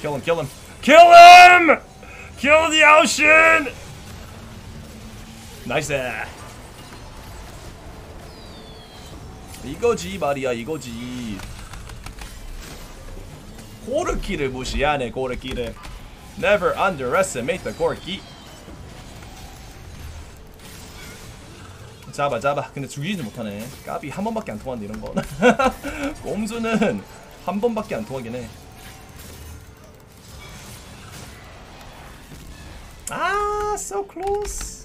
Kill him, kill him. Kill him! Kill the ocean! 나이스. 이거지 말이야, 이거지. 고르키를 무시하네, 고르키를. Never underestimate the Gorki. 잡아, 잡아. 근데 죽이지도 못하네. 까비 한 번밖에 안 통한데, 이런 거. 꼼수는 한 번밖에 안 통하긴 해. Ah, so close.